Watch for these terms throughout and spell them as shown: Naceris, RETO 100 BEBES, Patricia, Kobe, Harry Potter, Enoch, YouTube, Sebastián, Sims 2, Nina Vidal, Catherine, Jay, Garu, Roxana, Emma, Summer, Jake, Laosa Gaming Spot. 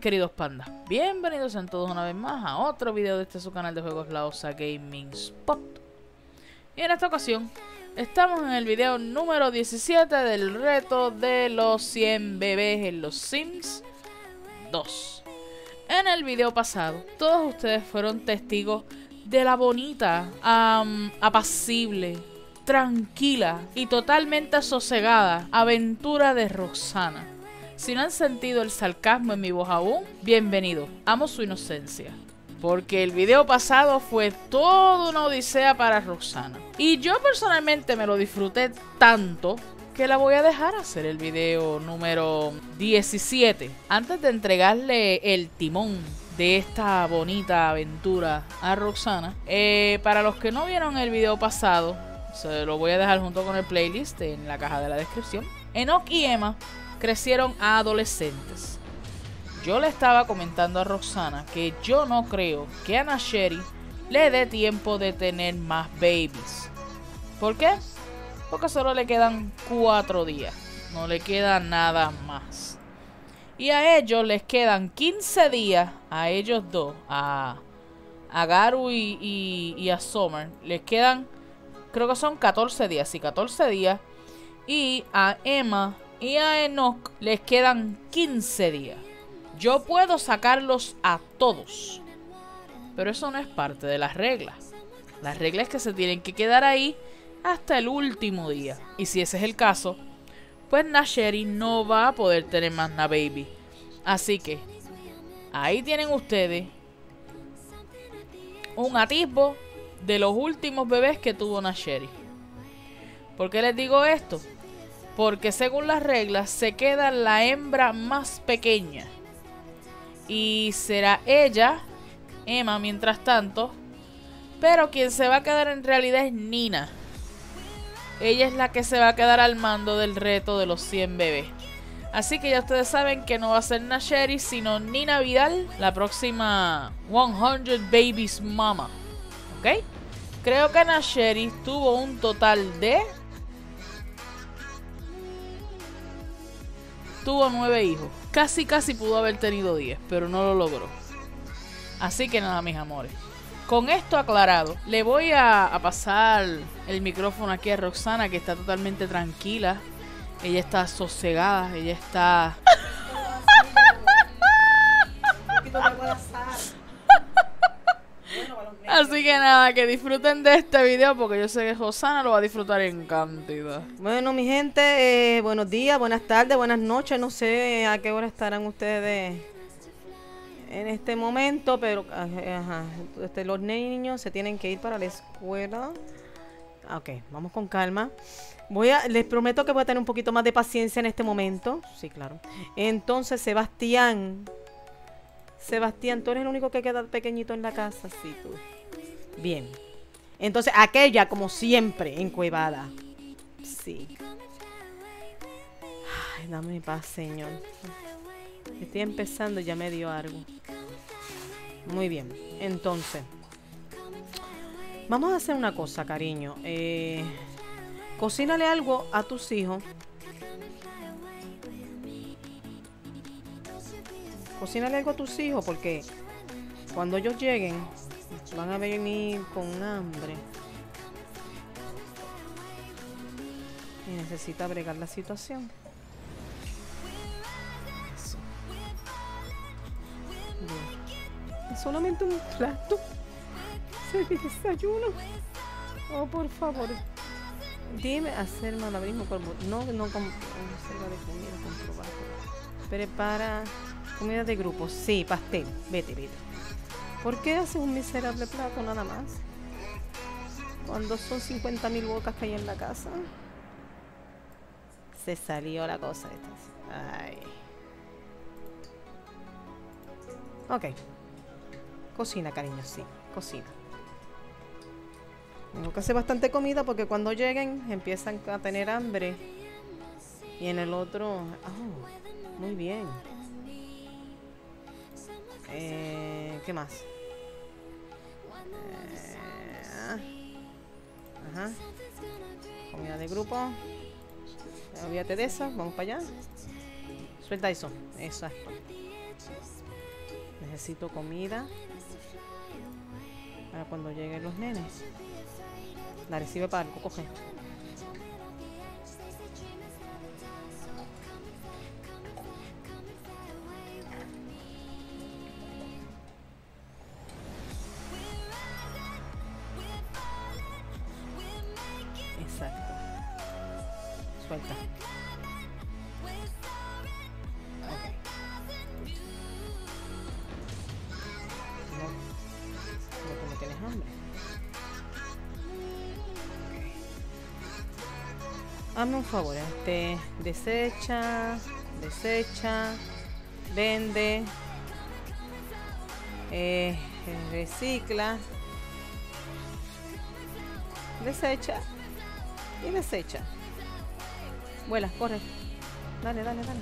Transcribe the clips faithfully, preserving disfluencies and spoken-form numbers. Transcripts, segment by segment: queridos pandas, bienvenidos a todos una vez más a otro video de este su canal de juegos Laosa Gaming Spot. Y en esta ocasión estamos en el video número diecisiete del reto de los cien bebés en los Sims dos. En el video pasado todos ustedes fueron testigos de la bonita, um, apacible, tranquila y totalmente sosegada aventura de Roxana. Si no han sentido el sarcasmo en mi voz aún, bienvenido, amo su inocencia. Porque el video pasado fue toda una odisea para Roxana. Y yo personalmente me lo disfruté tanto que la voy a dejar hacer el video número diecisiete. Antes de entregarle el timón de esta bonita aventura a Roxana. Eh, para los que no vieron el video pasado, se lo voy a dejar junto con el playlist en la caja de la descripción. Enoch y Emma crecieron a adolescentes. Yo le estaba comentando a Roxana que yo no creo que a Naceris le dé tiempo de tener más babies. ¿Por qué? Porque solo le quedan cuatro días. No le queda nada más. Y a ellos les quedan quince días. A ellos dos. A, a Garu y, y, y a Summer. Les quedan, creo que son catorce días. Sí, catorce días. Y a Emma y a Enoch les quedan quince días. Yo puedo sacarlos a todos, pero eso no es parte de las reglas. Las reglas es que se tienen que quedar ahí hasta el último día. Y si ese es el caso, pues Naceris no va a poder tener más una baby. Así que ahí tienen ustedes un atisbo de los últimos bebés que tuvo Naceris. ¿Por qué les digo esto? Porque según las reglas se queda la hembra más pequeña. Y será ella, Emma, mientras tanto. Pero quien se va a quedar en realidad es Nina. Ella es la que se va a quedar al mando del reto de los cien bebés. Así que ya ustedes saben que no va a ser Naceris, sino Nina Vidal, la próxima cien Babies Mama. ¿Ok? Creo que Naceris tuvo un total de... tuvo nueve hijos. Casi, casi pudo haber tenido diez, pero no lo logró. Así que nada, mis amores. Con esto aclarado, le voy a, a pasar el micrófono aquí a Roxana, que está totalmente tranquila. Ella está sosegada, ella está... Así que nada, que disfruten de este video porque yo sé que Roxana lo va a disfrutar en cantidad. Bueno, mi gente, eh, buenos días, buenas tardes, buenas noches. No sé a qué hora estarán ustedes en este momento, pero ajá, este, los niños se tienen que ir para la escuela. Ok, vamos con calma. Voy a, les prometo que voy a tener un poquito más de paciencia en este momento. Sí, claro. Entonces, Sebastián... Sebastián, tú eres el único que queda pequeñito en la casa, sí, tú. Bien. Entonces, aquella, como siempre, encuevada. Sí. Ay, dame paz, Señor. Estoy empezando, ya me dio algo. Muy bien. Entonces, vamos a hacer una cosa, cariño. Eh, cocínale algo a tus hijos. Cocínale algo a tus hijos porque cuando ellos lleguen van a venir con hambre. Y necesita bregar la situación. Eso. Bien. Es solamente un plato. Se desayuno. Oh, por favor. Dime hacer mal abrismo cuerpo. No, no, con reserva de comida, comprobar. Prepara. Comida de grupo, sí, pastel. Vete, vete. ¿Por qué haces un miserable plato nada más? Cuando son cincuenta mil bocas que hay en la casa. Se salió la cosa esta. Ay. Ok. Cocina, cariño, sí. Cocina. Tengo que hacer bastante comida porque cuando lleguen empiezan a tener hambre. Y en el otro... Oh, muy bien. Eh, ¿Qué más? Eh, ajá. Comida de grupo. Olvídate de eso. Vamos para allá. Suelta eso. Exacto. necesito comida para cuando lleguen los nenes. La recibe para algo, coge. Exacto. Suelta. Hazme un favor, este, desecha, desecha, vende, eh, recicla, desecha y desecha. Vuela, corre, dale, dale, dale.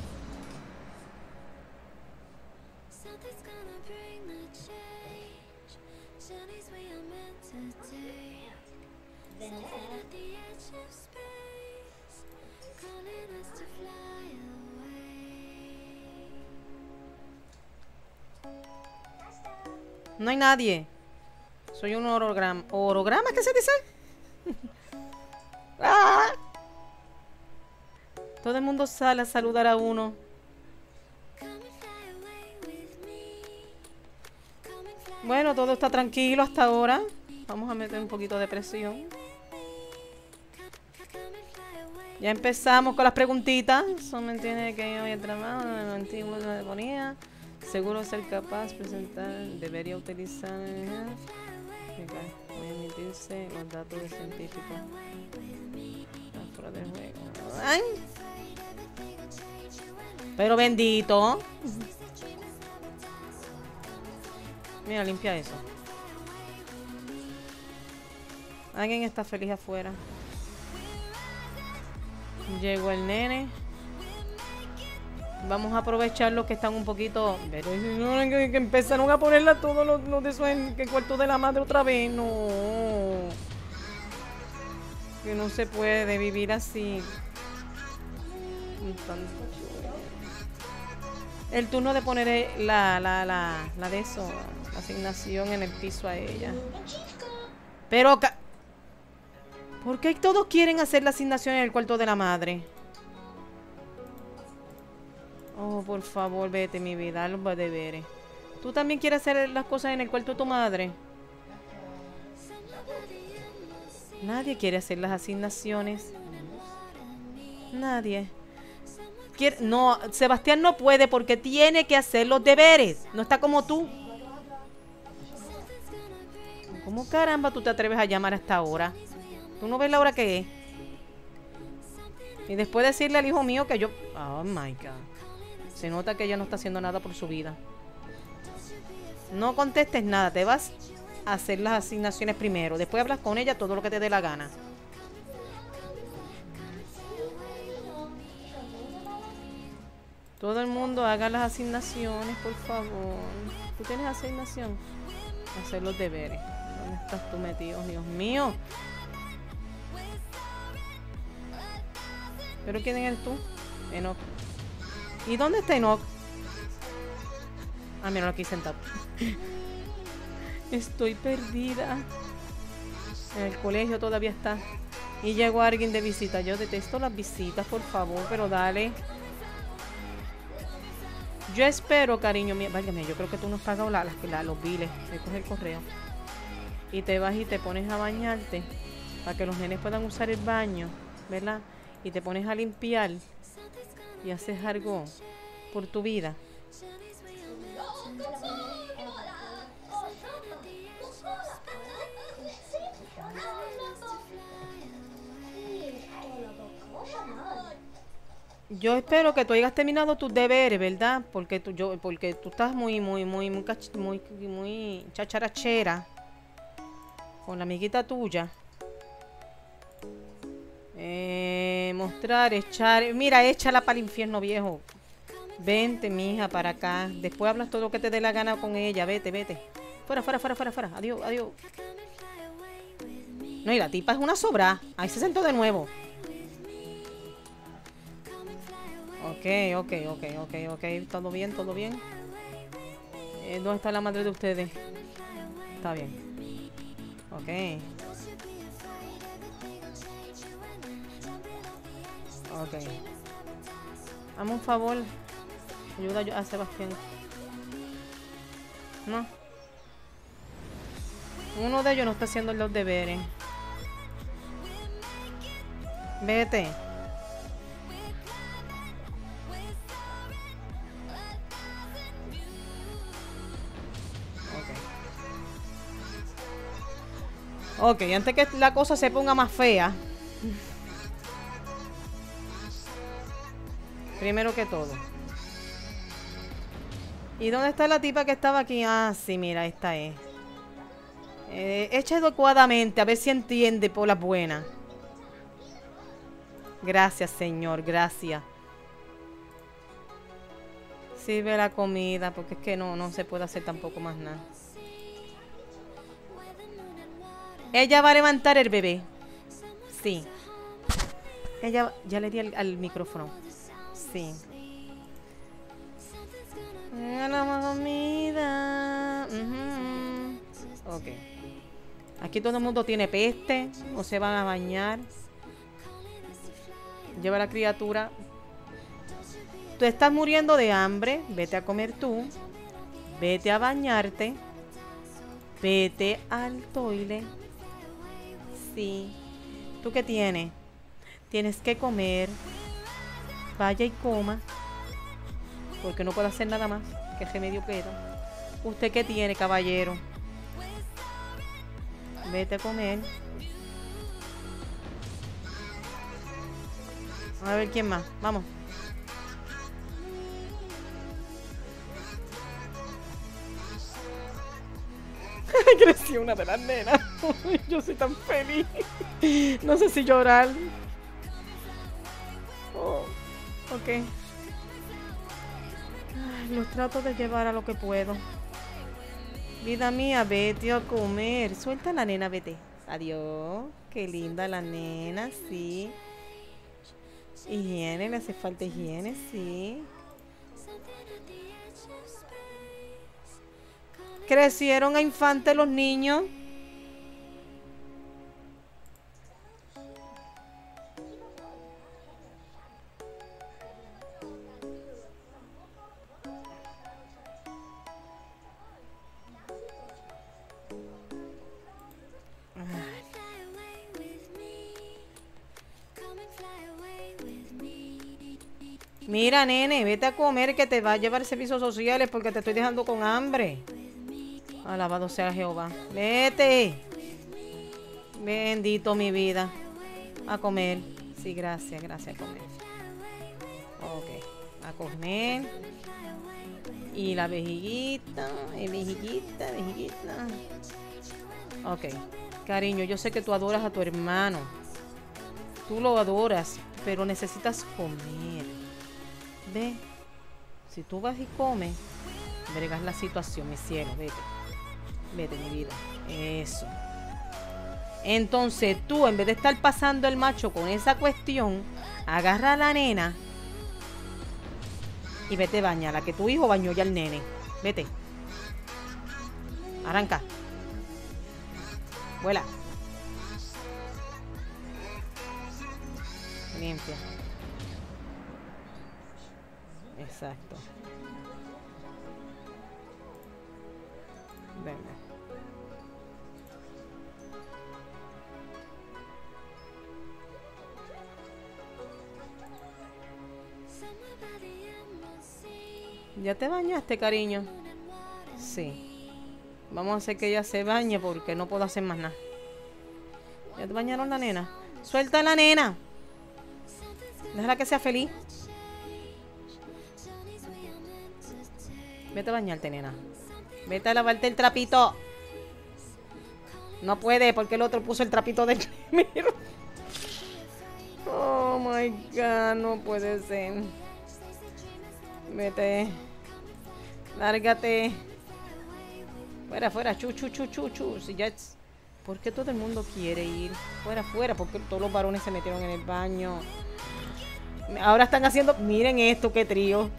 No hay nadie. Soy un orograma. ¿Orograma? ¿Qué se dice? ¡Ah! Todo el mundo sale a saludar a uno. Bueno, todo está tranquilo hasta ahora. Vamos a meter un poquito de presión. Ya empezamos con las preguntitas. Eso me entiende que yo había tramado. Lo antiguo me ponía. Seguro ser capaz, presentar, debería utilizar, voy a emitirse los datos de científico. Fuera del juego. Ay. Pero bendito. Mira, limpia eso. Alguien está feliz afuera. Llegó el nene. Vamos a aprovechar los que están un poquito... Pero que empezaron a ponerla todos los, los de esos en el cuarto de la madre otra vez. No. Que no se puede vivir así. El turno de poner la, la, la, la de eso. La asignación en el piso a ella. Pero... ¿Por qué todos quieren hacer la asignación en el cuarto de la madre? Oh, por favor, vete, mi vida, los deberes. ¿Tú también quieres hacer las cosas en el cuarto de tu madre? Nadie quiere hacer las asignaciones. Nadie. Quier no, Sebastián no puede porque tiene que hacer los deberes. No está como tú. ¿Cómo caramba tú te atreves a llamar hasta ahora? ¿Tú no ves la hora que es? Y después decirle al hijo mío que yo... Oh, my God. Se nota que ella no está haciendo nada por su vida. No contestes nada. Te vas a hacer las asignaciones primero. Después hablas con ella todo lo que te dé la gana. Todo el mundo haga las asignaciones, por favor. ¿Tú tienes asignación? Hacer los deberes. ¿Dónde estás tú metido? Dios mío. ¿Pero quién eres tú? Enoch. ¿Y dónde está Enoch? Ah, mira, aquí sentado. Estoy perdida. En el colegio todavía está. Y llegó alguien de visita. Yo detesto las visitas, por favor, pero dale. Yo espero, cariño mío. Válgame, yo creo que tú no has pagado la, la, los biles. Me coge el correo. Y te vas y te pones a bañarte. Para que los nenes puedan usar el baño, ¿verdad? Y te pones a limpiar. Y haces algo por tu vida. Yo espero que tú hayas terminado tus deberes, ¿verdad? Porque tú, yo, porque tú estás muy, muy, muy, muy, muy, muy chacharachera con la amiguita tuya. Eh, mostrar, echar. Mira, échala para el infierno, viejo. Vente, mija, para acá. Después hablas todo lo que te dé la gana con ella. Vete, vete. Fuera, fuera, fuera, fuera, fuera. Adiós, adiós. No, y la tipa es una sobra. Ahí se sentó de nuevo. Ok, ok, ok, ok, ok. Todo bien, todo bien. Eh, ¿Dónde está la madre de ustedes? Está bien. Ok. Ok. Hazme un favor. Ayuda a Sebastián. No. Uno de ellos no está haciendo los deberes. Vete. Ok, antes que la cosa se ponga más fea. Primero que todo. ¿Y dónde está la tipa que estaba aquí? Ah, sí, mira, esta es. Eh, echa adecuadamente, a ver si entiende por las buenas. Gracias, señor, gracias. Sirve la comida, porque es que no, no se puede hacer tampoco más nada. Ella va a levantar el bebé. Sí. Ella... Ya le di al, al micrófono. Sí. La comida. Uh-huh. Ok. Aquí todo el mundo tiene peste. O se van a bañar. Lleva a la criatura. Tú estás muriendo de hambre. Vete a comer tú. Vete a bañarte. Vete al toile. Sí. ¿Tú qué tienes? Tienes que comer. Vaya y coma. Porque no puedo hacer nada más. Que remedio queda. ¿Usted qué tiene, caballero? Vete a comer. A ver quién más. Vamos. Crecí una de las nenas. Yo soy tan feliz. No sé si llorar. Oh, ok. Ay, los trato de llevar a lo que puedo. Vida mía, vete a comer. Suelta a la nena, vete. Adiós. Qué linda la nena, sí. Higiene, le hace falta higiene, sí. Crecieron a infantes los niños. Mira, nene, vete a comer que te va a llevar servicios sociales porque te estoy dejando con hambre. Alabado sea Jehová. Vete. Bendito mi vida. A comer. Sí, gracias, gracias. A comer. Ok. A comer. Y la vejiguita. Y vejiguita, vejiguita. Ok. Cariño, yo sé que tú adoras a tu hermano. Tú lo adoras, pero necesitas comer. Ve. Si tú vas y comes, bregas la situación, mi cielo. Vete. Vete, mi vida. Eso. Entonces tú, en vez de estar pasando el macho con esa cuestión, agarra a la nena y vete bañala, que tu hijo bañó ya al nene. Vete. Arranca. Vuela. Limpia. Exacto. Venga. ¿Ya te bañaste, cariño? Sí. Vamos a hacer que ella se bañe porque no puedo hacer más nada. ¿Ya te bañaron la nena? ¡Suelta a la nena! Déjala que sea feliz. Vete a bañarte, nena. Vete a lavarte el trapito. No puede, porque el otro puso el trapito del primero. Oh my god, no puede ser. Vete. Lárgate. Fuera, fuera. Chu, chu, chu, chu, chu. Si ya es... ¿Por qué todo el mundo quiere ir? Fuera, fuera. Porque todos los varones se metieron en el baño. Ahora están haciendo... Miren esto, qué trío.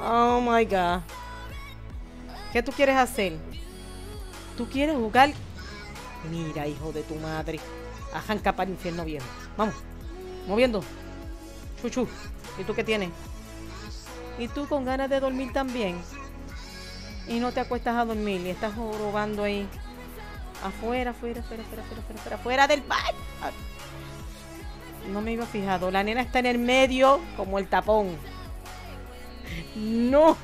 Oh my god. ¿Qué tú quieres hacer? ¿Tú quieres jugar? Mira, hijo de tu madre. Ajanca para el infierno viejo. Vamos, moviendo. Chuchu, ¿y tú qué tienes? ¿Y tú con ganas de dormir también? Y no te acuestas a dormir y estás jorobando ahí. Afuera, afuera, afuera, afuera, afuera, afuera, afuera del baño. No me iba fijado. La nena está en el medio como el tapón. No.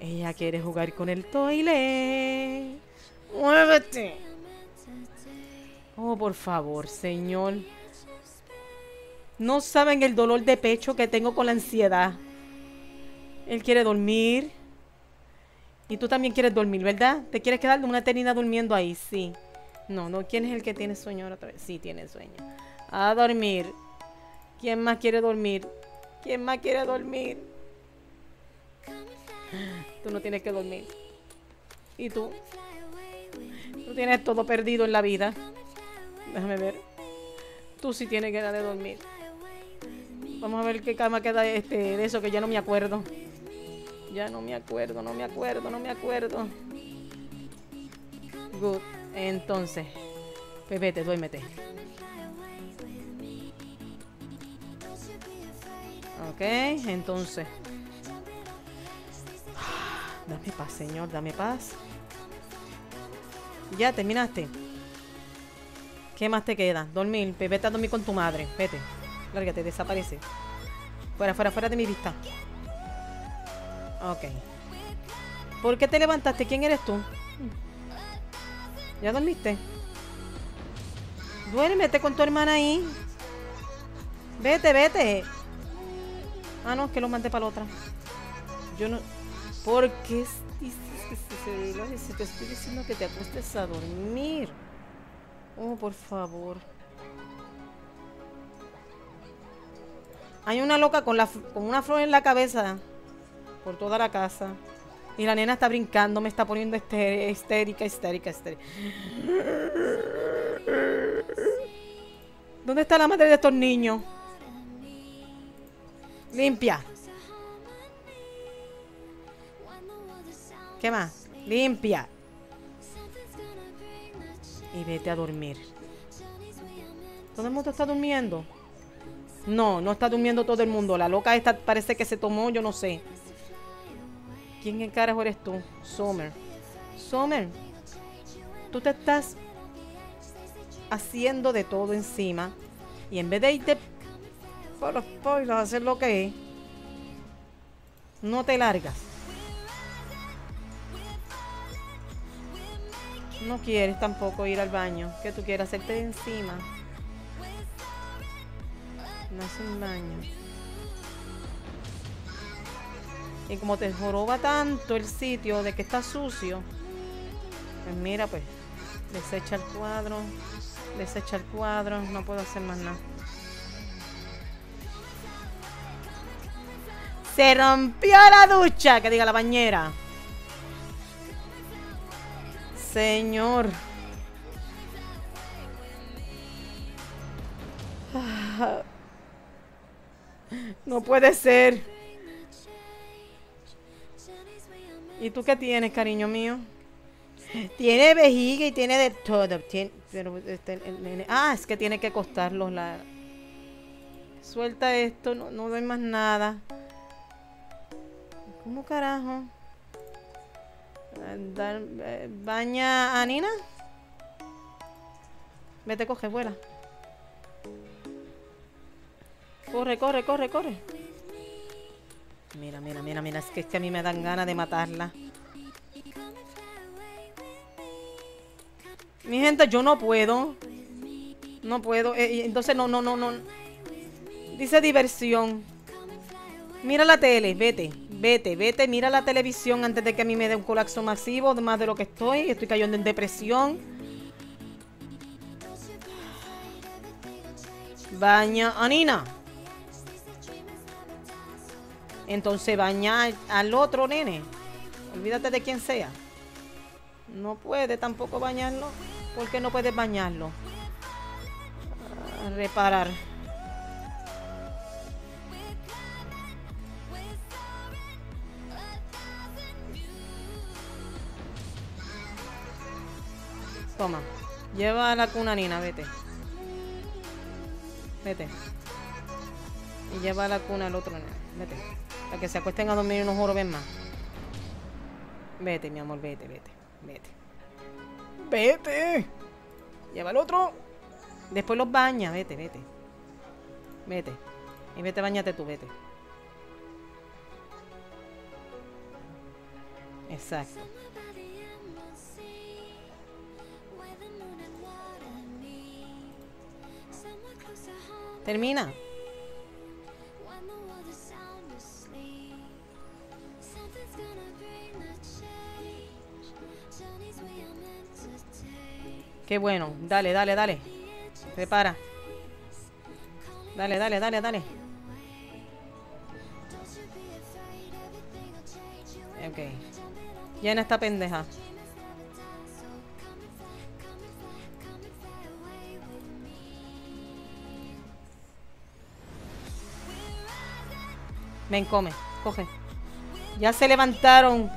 Ella quiere jugar con el toile. Muévete. Oh, por favor, señor. No saben el dolor de pecho que tengo con la ansiedad. Él quiere dormir. Y tú también quieres dormir, ¿verdad? ¿Te quieres quedar una eternidad durmiendo ahí? Sí. No, no. ¿Quién es el que tiene sueño ahora otra vez? Sí, tiene sueño. A dormir. ¿Quién más quiere dormir? ¿Quién más quiere dormir? Tú no tienes que dormir. ¿Y tú? Tú tienes todo perdido en la vida. Déjame ver. Tú sí tienes ganas de dormir. Vamos a ver qué cama queda este, de eso, que ya no me acuerdo. Ya no me acuerdo, no me acuerdo, no me acuerdo. Good. Entonces, pues vete, duérmete. Ok, entonces. Dame paz, señor, dame paz. Ya, terminaste. ¿Qué más te queda? Dormir, pues vete a dormir con tu madre. Vete, lárgate, desaparece. Fuera, fuera, fuera de mi vista. Ok. ¿Por qué te levantaste? ¿Quién eres tú? ¿Ya dormiste? Duérmete con tu hermana ahí. Vete, vete. Ah, no, es que lo mandé para la otra. Yo no... ¿Por qué dices que se, se, te estoy diciendo que te acuestes a dormir? Oh, por favor. Hay una loca con, la, con una flor en la cabeza por toda la casa. Y la nena está brincando, me está poniendo histérica, histérica, histérica. ¿Dónde está la madre de estos niños? Limpia. ¿Qué más? Limpia. Y vete a dormir. ¿Todo el mundo está durmiendo? No, no está durmiendo todo el mundo. La loca esta parece que se tomó, yo no sé. ¿Quién en carajo eres tú? Summer. Summer, tú te estás haciendo de todo encima. Y en vez de irte por los polos a hacer lo que es, no te largas. No quieres tampoco ir al baño. Que tú quieras hacerte de encima. No es un baño. Y como te joroba tanto el sitio de que está sucio, pues mira, pues, desecha el cuadro, desecha el cuadro, no puedo hacer más nada. Se rompió la ducha, que diga la bañera. Señor. No puede ser. ¿Y tú qué tienes, cariño mío? Tiene vejiga y tiene de todo. Tiene, pero este, el nene, ah, es que tiene que costarlos la... Suelta esto, no, no doy más nada. ¿Cómo carajo? Dar, eh, ¿baña a Nina? Vete, coge, vuela. Corre, corre, corre, corre. Mira, mira, mira, mira, es que, es que a mí me dan ganas de matarla. Mi gente, yo no puedo. No puedo, eh, entonces no, no, no, no. Dice diversión. Mira la tele, vete, vete, vete. Mira la televisión antes de que a mí me dé un colapso masivo. Más de lo que estoy, estoy cayendo en depresión. Baña a Nina. Entonces bañar al otro nene. Olvídate de quien sea. No puede tampoco bañarlo. ¿Por qué no puedes bañarlo? Ah, reparar. Toma. Lleva a la cuna, Nina, vete. Vete. Y lleva a la cuna el otro, Nina. Vete. Para que se acuesten a dormir y no juro ven más. Vete, mi amor, vete, vete, vete. ¡Vete! Lleva al otro. Después los baña, vete, vete. Vete. Y vete, bañate tú, vete. Exacto. Termina. Qué bueno. Dale, dale, dale. Repara. Dale, dale, dale, dale. Ok. Llena esta pendeja. Ven, come. Coge. Ya se levantaron.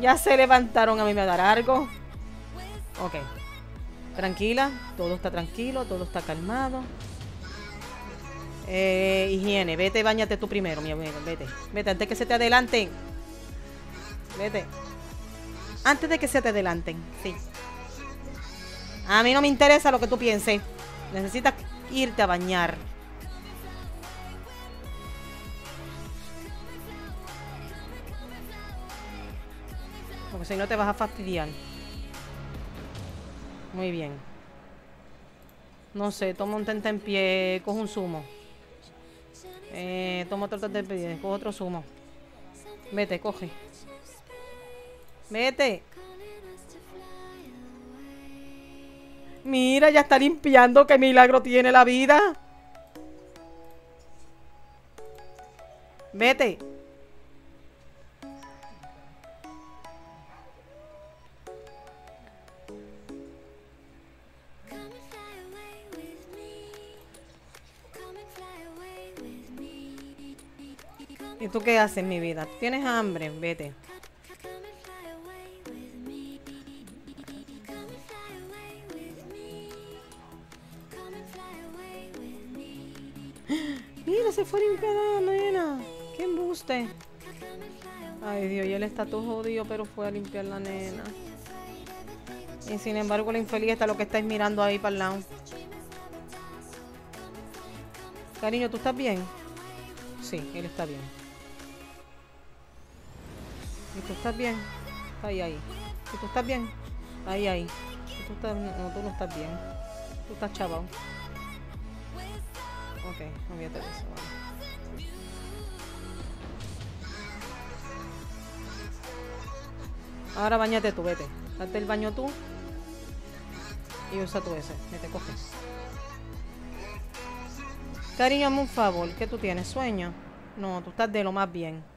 Ya se levantaron. A mí me dará algo. Ok. Tranquila, todo está tranquilo, todo está calmado. Eh, higiene, vete, báñate tú primero, mi amigo, vete. Vete, antes que se te adelanten. Vete. Antes de que se te adelanten, sí. A mí no me interesa lo que tú pienses. Necesitas irte a bañar. Porque si no te vas a fastidiar. Muy bien. No sé, toma un tente en pie, coge un zumo. Eh, toma otro tente en pie, coge otro zumo. Vete, coge. Vete. Mira, ya está limpiando. ¡Qué milagro tiene la vida! Vete. ¿Y tú qué haces, mi vida? ¿Tienes hambre? Vete. Mira, se fue limpiada, nena. ¡Qué embuste! Ay, Dios, y él está todo jodido, pero fue a limpiar la nena. Y sin embargo, la infeliz está lo que estáis mirando ahí para el lado. Cariño, ¿tú estás bien? Sí, él está bien. ¿Y tú estás bien? Ahí, ahí. ¿Y tú estás bien? Ahí, ahí. ¿Y tú estás? No, tú no estás bien. Tú estás chavao. Ok, no voy a tener eso. Vale. Ahora bañate tú, vete. Date el baño tú. Y usa tu ese. Que te coges. Cariño, hazme un favor. ¿Qué tú tienes? ¿Sueño? No, tú estás de lo más bien.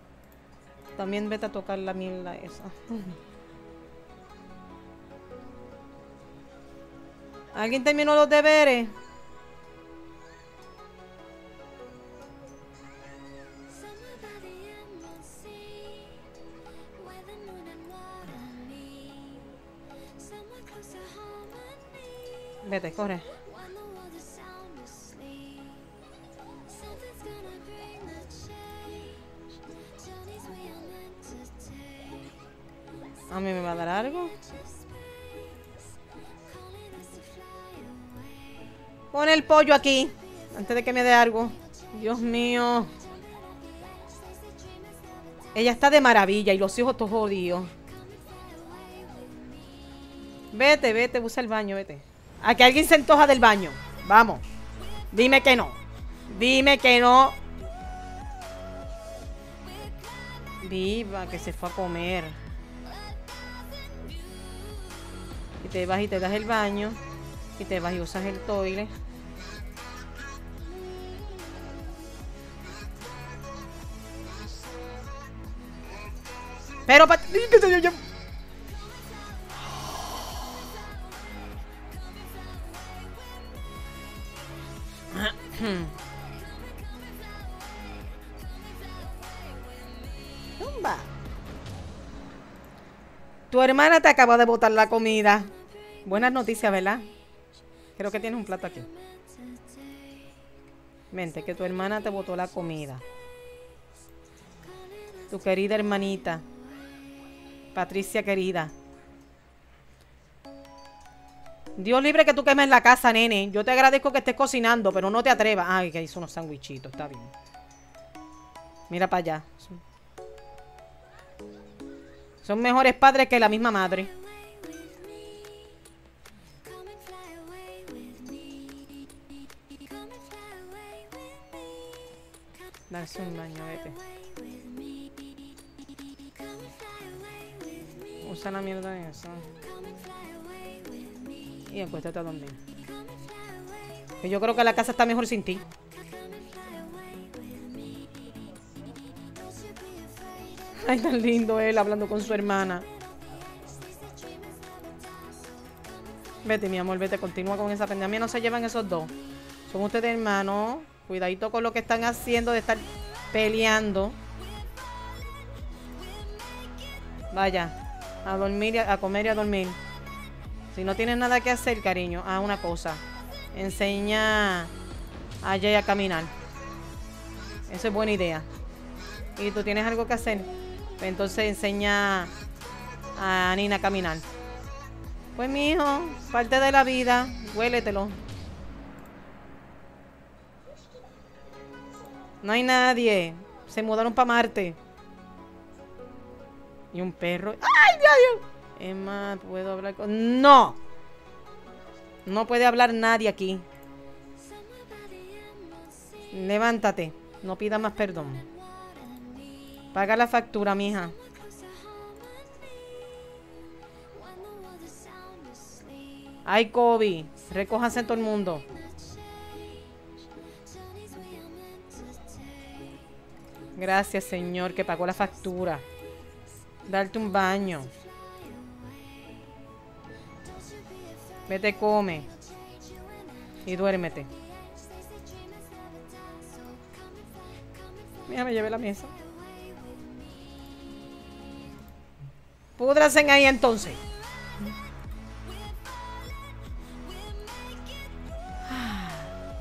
También vete a tocar la mierda esa. ¿Alguien terminó los deberes? Vete, corre. A mí me va a dar algo. Pon el pollo aquí antes de que me dé algo. Dios mío. Ella está de maravilla y los hijos todos jodidos. Vete, vete, usa el baño, vete. A que alguien se antoja del baño. Vamos. Dime que no. Dime que no. Viva, que se fue a comer. Y te vas y te das el baño. Y te vas y usas el toile. Pero para... Tu hermana te acaba de botar la comida. Buenas noticias, ¿verdad? Creo que tienes un plato aquí. Vente, que tu hermana te botó la comida. Tu querida hermanita. Patricia querida. Dios libre que tú quemes la casa, nene. Yo te agradezco que estés cocinando, pero no te atrevas. Ay, que hizo unos sandwichitos, está bien. Mira para allá. Son mejores padres que la misma madre. Darse un baño, vete. Usa la mierda de eso. Y acuéstate a dormir. Yo creo que la casa está mejor sin ti. Ay, tan lindo él hablando con su hermana. Vete, mi amor, vete. Continúa con esa pendeja. Mía, no se llevan esos dos. Son ustedes hermanos. Cuidadito con lo que están haciendo de estar peleando. Vaya, a dormir, a comer y a dormir. Si no tienes nada que hacer, cariño, haz una cosa. Enseña a Jay a caminar. Eso es buena idea. Y tú tienes algo que hacer. Entonces enseña a Nina a caminar. Pues mijo, parte de la vida. Huéletelo. No hay nadie. Se mudaron para Marte. Y un perro. ¡Ay, Dios! Emma, ¿puedo hablar con...? ¡No! No puede hablar nadie aquí. Levántate. No pidas más perdón. Paga la factura, mija. Ay, Kobe. Recójanse todo el mundo. Gracias, señor, que pagó la factura. Darte un baño. Vete, come. Y duérmete. Mira, me llevé la mesa. Púdranse ahí entonces.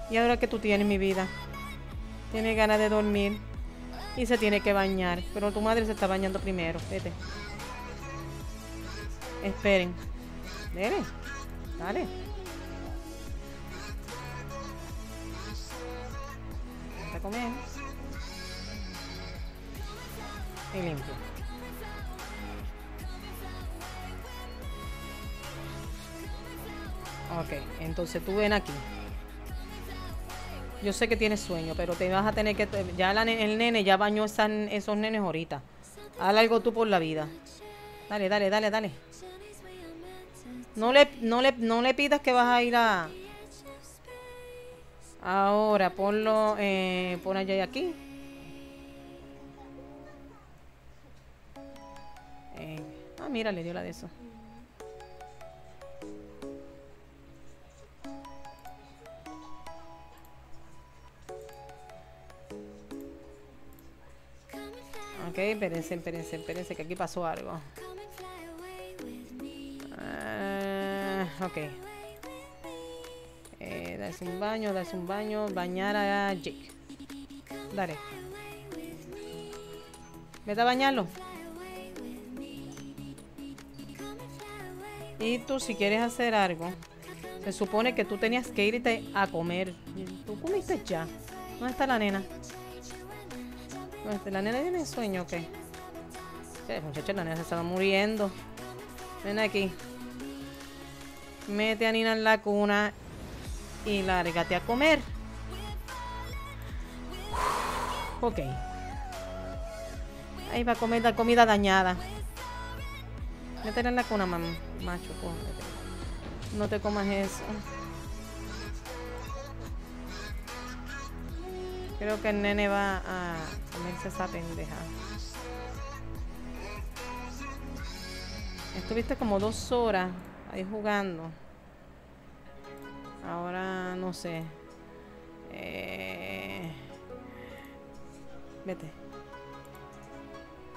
Y ahora que tú tienes, mi vida. Tienes ganas de dormir. Y se tiene que bañar. Pero tu madre se está bañando primero. Vete. Esperen. Dele. Dale. Vamos a comer. Y limpio. Ok. Entonces tú ven aquí. Yo sé que tienes sueño, pero te vas a tener que... Ya la, el nene ya bañó esas, esos nenes ahorita. Haz algo tú por la vida. Dale, dale, dale, dale. No le, no le, no le pidas que vas a ir a... Ahora, ponlo... Eh, pon allá y aquí. Eh, ah, mira, le dio la de eso. Ok, espérense, espérense, espérense, que aquí pasó algo. Uh, ok. Eh, darse un baño, darse un baño, bañar a Jake. Dale. Vete a bañarlo. Y tú, si quieres hacer algo, se supone que tú tenías que irte a comer. Tú comiste ya. ¿Dónde está la nena? La nena tiene sueño, ¿ok? Sí, muchachos, la nena se estaba muriendo. Ven aquí. Mete a Nina en la cuna y lárgate a comer. Ok. Ahí va a comer la comida dañada. Métela en la cuna, mami. Macho, cómete. No te comas eso. Creo que el nene va a comerse esa pendeja. Estuviste como dos horas ahí jugando. Ahora no sé. Eh... Vete.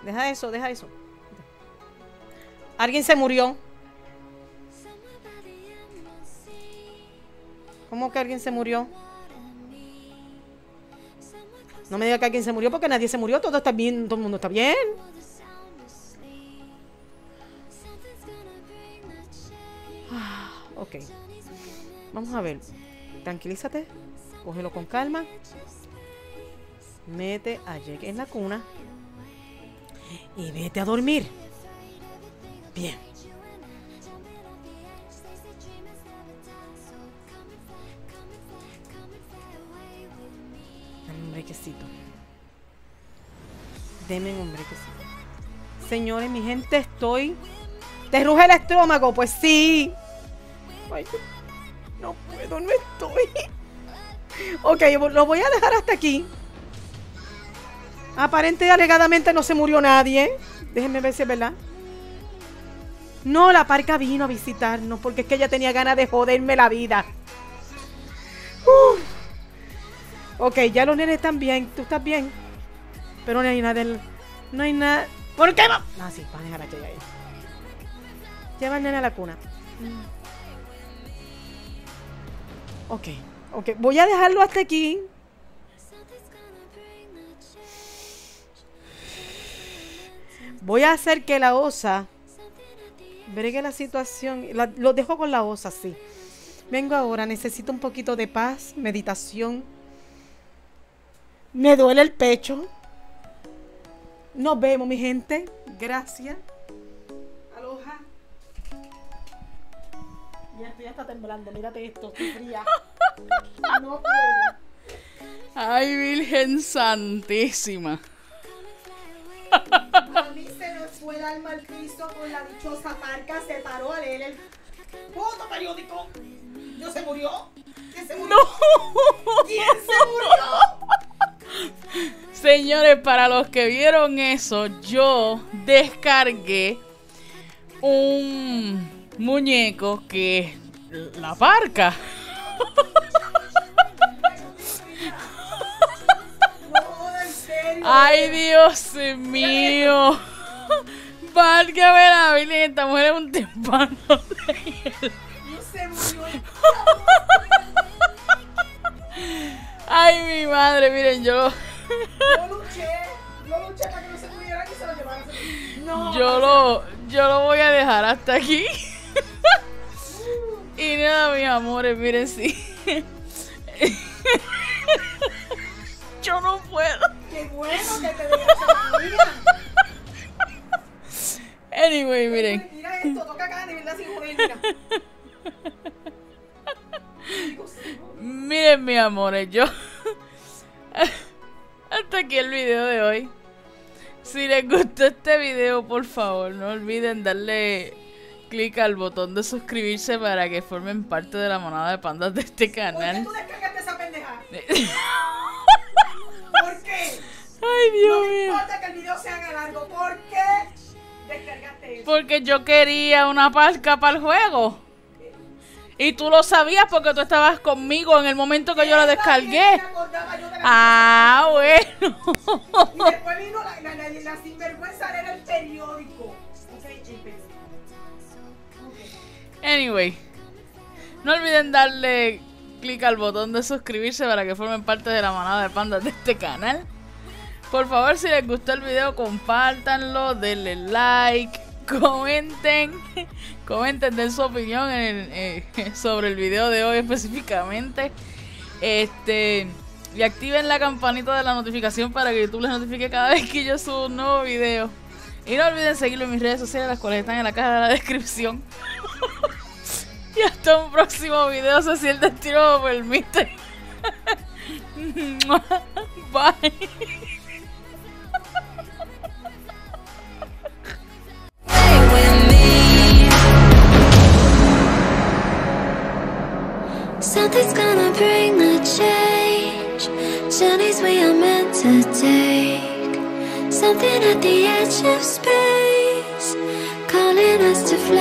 Deja eso, deja eso. Alguien se murió. ¿Cómo que alguien se murió? No me diga que alguien se murió, porque nadie se murió. Todo está bien, todo el mundo está bien. Ah, ok. Vamos a ver. Tranquilízate. Cógelo con calma. Mete a Jake en la cuna. Y vete a dormir. Bien. Un brequecito. Deme un brequecito. Señores, mi gente, estoy... ¿Te ruge el estómago? Pues sí. Ay, no puedo, no estoy. Ok, lo voy a dejar hasta aquí. Aparente y alegadamente no se murió nadie. Déjenme ver si es verdad. No, la parca vino a visitarnos porque es que ella tenía ganas de joderme la vida. Uh. Ok, ya los nenes están bien. Tú estás bien. Pero no hay nada. Del... No hay nada. ¿Por qué? No, ah, sí, van a dejar a Jay ahí. Lleva al nene a la cuna. Mm. Ok, ok. Voy a dejarlo hasta aquí. Voy a hacer que la osa bregue la situación. La, lo dejo con la osa, sí. Vengo ahora, necesito un poquito de paz, meditación. Me duele el pecho. Nos vemos, mi gente. Gracias. Aloha. Ya estoy hasta temblando. Mírate esto, estoy fría. No puedo. Ay, Virgen Santísima. A mí se nos fue el alma al piso con la dichosa parca. Se paró a leer el puto periódico. ¿No se murió? ¿Quién se murió? No. ¿Quién se murió? Señores, para los que vieron eso, yo descargué un muñeco que es la parca. Ay, Dios mío. Válgame la Virgen, esta mujer es un timpano de hielo. No se murió. Ay, mi madre, miren, yo. Yo luché, yo luché para que no se pudieran y se lo llevaran. No, yo lo, yo lo voy a dejar hasta aquí. Y nada, mis amores, miren, sí. Yo no puedo. ¡Qué bueno que te veas! Anyway, miren. Mira esto, toca acá de verdad sin joder, mira. Miren, mis amores, yo... Hasta aquí el video de hoy. Si les gustó este video, por favor, no olviden darle clic al botón de suscribirse para que formen parte de la manada de pandas de este canal. ¿Por qué tú descargaste esa pendeja? ¿Por qué? Ay, Dios mío. No me importa que el video se haga largo. ¿Por qué descargaste eso? Porque yo quería una parca para el juego. Y tú lo sabías porque tú estabas conmigo en el momento que yo la descargué. Ah, bueno. Y después vino la, la, la, la sinvergüenza de leer el periódico. Okay, okay. Anyway, no olviden darle clic al botón de suscribirse para que formen parte de la manada de pandas de este canal. Por favor, si les gustó el video, compártanlo, denle like, comenten, comenten, den su opinión en, eh, sobre el video de hoy específicamente. Este, y activen la campanita de la notificación para que YouTube les notifique cada vez que yo subo un nuevo video. Y no olviden seguirme en mis redes sociales, las cuales están en la caja de la descripción. Y hasta un próximo video, si el destino lo permite. Bye. Something's gonna bring the change. Journeys we are meant to take. Something at the edge of space, calling us to fly.